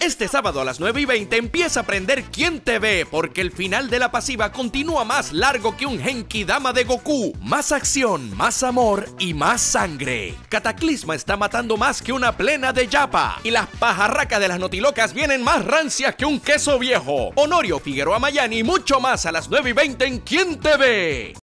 Este sábado a las 9:20 empieza a aprender quién te ve, porque el final de la pasiva continúa más largo que un Genki Dama de Goku. Más acción, más amor y más sangre. Kataklisma está matando más que una plena de yapa. Y las pajarracas de las notilocas vienen más rancias que un queso viejo. Honorio Figueroa Mayani y mucho más a las 9:20 en ¿Quién te ve?